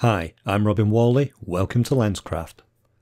Hi, I'm Robin Whalley, welcome to Lenscraft.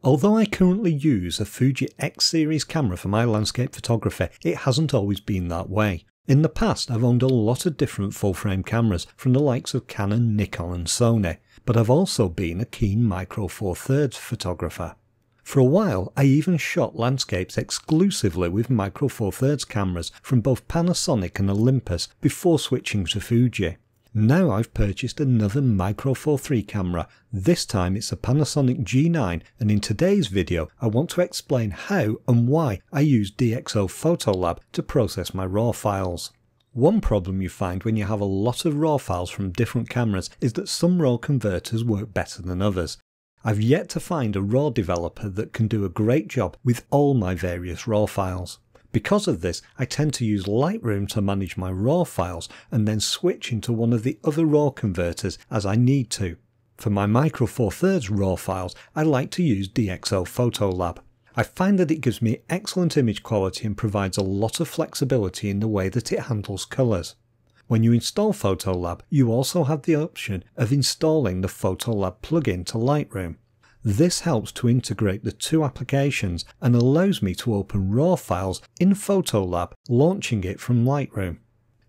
Although I currently use a Fuji X series camera for my landscape photography, it hasn't always been that way. In the past I've owned a lot of different full frame cameras from the likes of Canon, Nikon and Sony, but I've also been a keen Micro Four Thirds photographer. For a while I even shot landscapes exclusively with Micro Four Thirds cameras from both Panasonic and Olympus before switching to Fuji. Now I've purchased another Micro Four Thirds camera, this time it's a Panasonic G9, and in today's video I want to explain how and why I use DxO PhotoLab to process my RAW files. One problem you find when you have a lot of RAW files from different cameras is that some RAW converters work better than others. I've yet to find a RAW developer that can do a great job with all my various RAW files. Because of this, I tend to use Lightroom to manage my RAW files and then switch into one of the other RAW converters as I need to. For my Micro Four Thirds RAW files, I like to use DxO PhotoLab. I find that it gives me excellent image quality and provides a lot of flexibility in the way that it handles colours. When you install PhotoLab, you also have the option of installing the PhotoLab plugin to Lightroom. This helps to integrate the two applications and allows me to open RAW files in PhotoLab, launching it from Lightroom.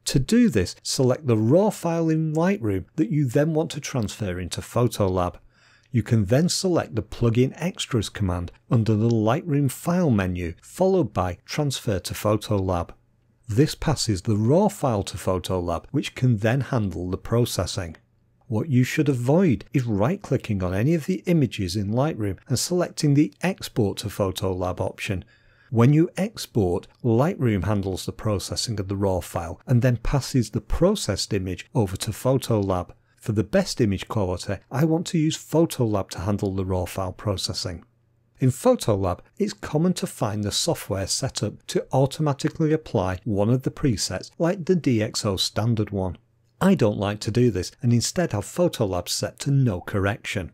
To do this, select the RAW file in Lightroom that you then want to transfer into PhotoLab. You can then select the Plugin Extras command under the Lightroom File menu, followed by Transfer to PhotoLab. This passes the RAW file to PhotoLab, which can then handle the processing. What you should avoid is right-clicking on any of the images in Lightroom and selecting the Export to PhotoLab option. When you export, Lightroom handles the processing of the RAW file and then passes the processed image over to PhotoLab. For the best image quality, I want to use PhotoLab to handle the RAW file processing. In PhotoLab, it's common to find the software set up to automatically apply one of the presets, like the DxO standard one. I don't like to do this and instead have PhotoLab set to no correction.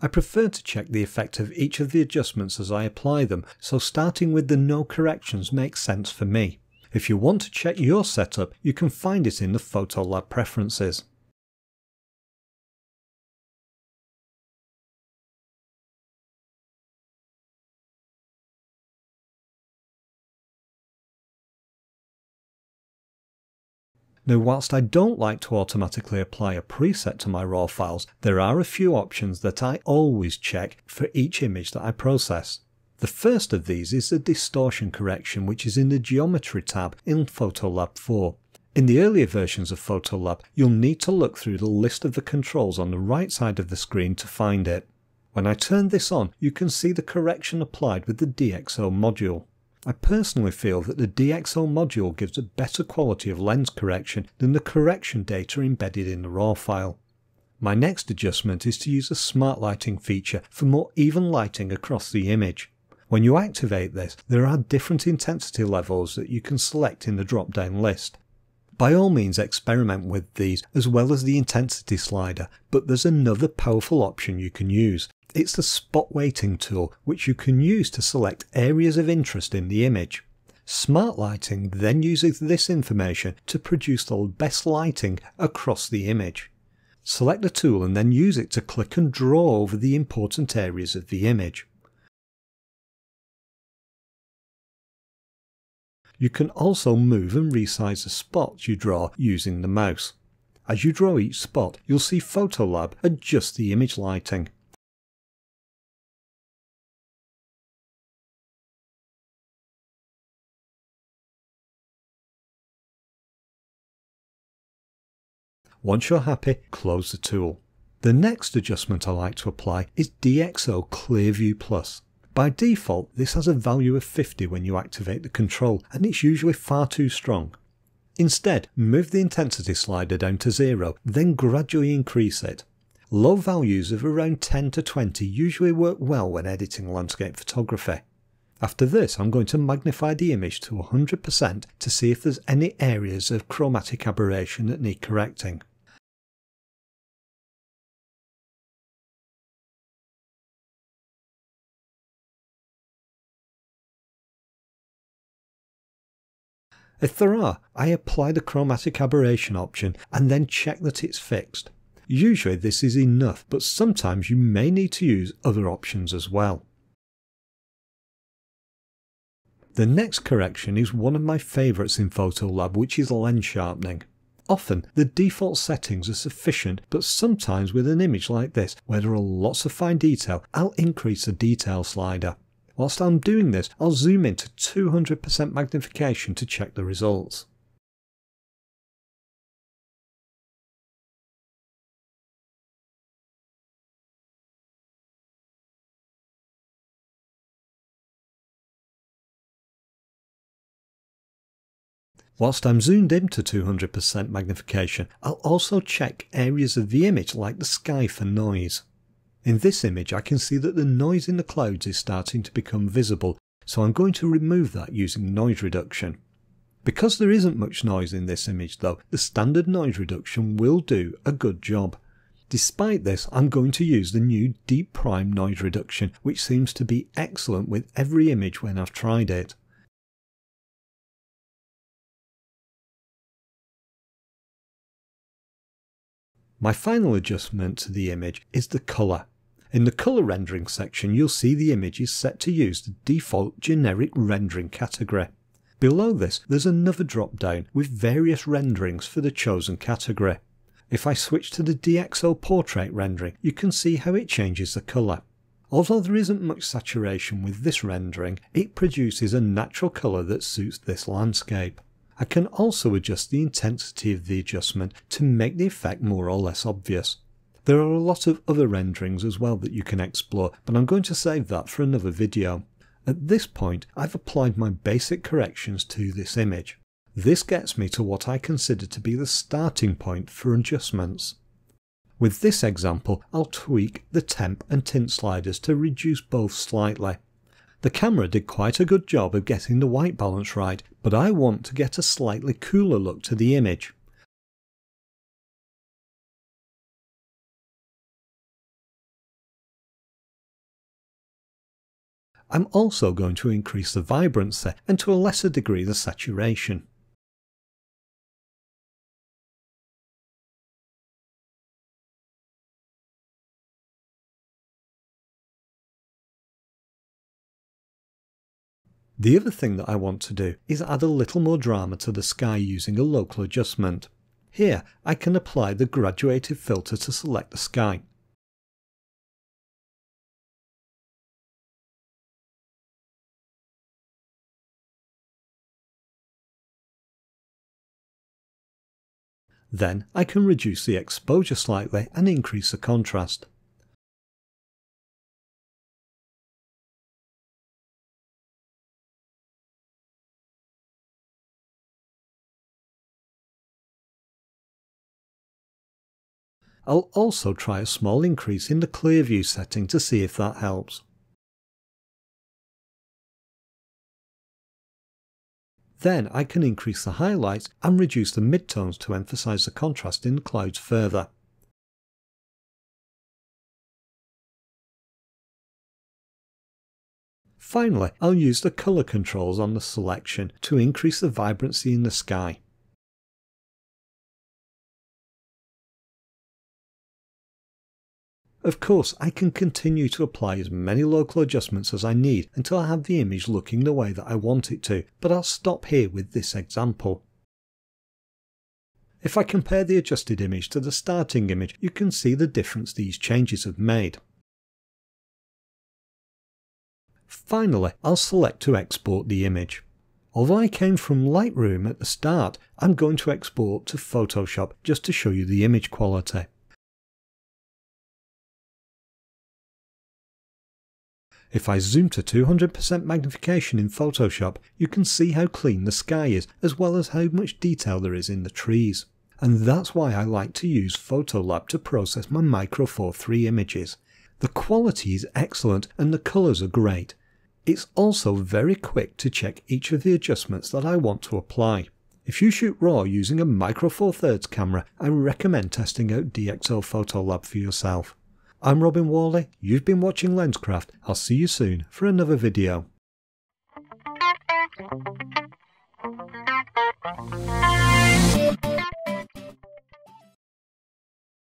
I prefer to check the effect of each of the adjustments as I apply them, so starting with the no corrections makes sense for me. If you want to check your setup, you can find it in the PhotoLab preferences. Now, whilst I don't like to automatically apply a preset to my RAW files, there are a few options that I always check for each image that I process. The first of these is the distortion correction, which is in the Geometry tab in PhotoLab 4. In the earlier versions of PhotoLab, you'll need to look through the list of the controls on the right side of the screen to find it. When I turn this on, you can see the correction applied with the DxO module. I personally feel that the DxO module gives a better quality of lens correction than the correction data embedded in the RAW file. My next adjustment is to use a smart lighting feature for more even lighting across the image. When you activate this, there are different intensity levels that you can select in the drop-down list. By all means experiment with these as well as the intensity slider, but there's another powerful option you can use. It's the spot weighting tool, which you can use to select areas of interest in the image. Smart lighting then uses this information to produce the best lighting across the image. Select the tool and then use it to click and draw over the important areas of the image. You can also move and resize the spots you draw using the mouse. As you draw each spot, you'll see PhotoLab adjust the image lighting. Once you're happy, close the tool. The next adjustment I like to apply is DxO ClearView Plus. By default, this has a value of 50 when you activate the control, and it's usually far too strong. Instead, move the intensity slider down to 0, then gradually increase it. Low values of around 10 to 20 usually work well when editing landscape photography. After this, I'm going to magnify the image to 100% to see if there's any areas of chromatic aberration that need correcting. If there are, I apply the chromatic aberration option and then check that it's fixed. Usually this is enough, but sometimes you may need to use other options as well. The next correction is one of my favourites in PhotoLab, which is lens sharpening. Often the default settings are sufficient, but sometimes with an image like this where there are lots of fine detail, I'll increase the detail slider. Whilst I'm doing this, I'll zoom into 200% magnification to check the results. Whilst I'm zoomed in to 200% magnification, I'll also check areas of the image like the sky for noise. In this image I can see that the noise in the clouds is starting to become visible, so I'm going to remove that using noise reduction. Because there isn't much noise in this image though, the standard noise reduction will do a good job. Despite this, I'm going to use the new Deep Prime noise reduction, which seems to be excellent with every image when I've tried it. My final adjustment to the image is the colour. In the colour rendering section you'll see the image is set to use the default generic rendering category. Below this there's another drop down with various renderings for the chosen category. If I switch to the DxO portrait rendering you can see how it changes the colour. Although there isn't much saturation with this rendering, it produces a natural colour that suits this landscape. I can also adjust the intensity of the adjustment to make the effect more or less obvious. There are a lot of other renderings as well that you can explore, but I'm going to save that for another video. At this point, I've applied my basic corrections to this image. This gets me to what I consider to be the starting point for adjustments. With this example, I'll tweak the temp and tint sliders to reduce both slightly. The camera did quite a good job of getting the white balance right, but I want to get a slightly cooler look to the image. I'm also going to increase the vibrancy and to a lesser degree the saturation. The other thing that I want to do is add a little more drama to the sky using a local adjustment. Here I can apply the graduated filter to select the sky. Then I can reduce the exposure slightly and increase the contrast. I'll also try a small increase in the ClearView setting to see if that helps. Then I can increase the highlights and reduce the midtones to emphasize the contrast in the clouds further. Finally, I'll use the color controls on the selection to increase the vibrancy in the sky. Of course, I can continue to apply as many local adjustments as I need until I have the image looking the way that I want it to, but I'll stop here with this example. If I compare the adjusted image to the starting image, you can see the difference these changes have made. Finally, I'll select to export the image. Although I came from Lightroom at the start, I'm going to export to Photoshop just to show you the image quality. If I zoom to 200% magnification in Photoshop, you can see how clean the sky is, as well as how much detail there is in the trees. And that's why I like to use PhotoLab to process my Micro Four Thirds images. The quality is excellent and the colours are great. It's also very quick to check each of the adjustments that I want to apply. If you shoot RAW using a Micro Four Thirds camera, I recommend testing out DxO PhotoLab for yourself. I'm Robin Whalley, you've been watching Lenscraft, I'll see you soon for another video.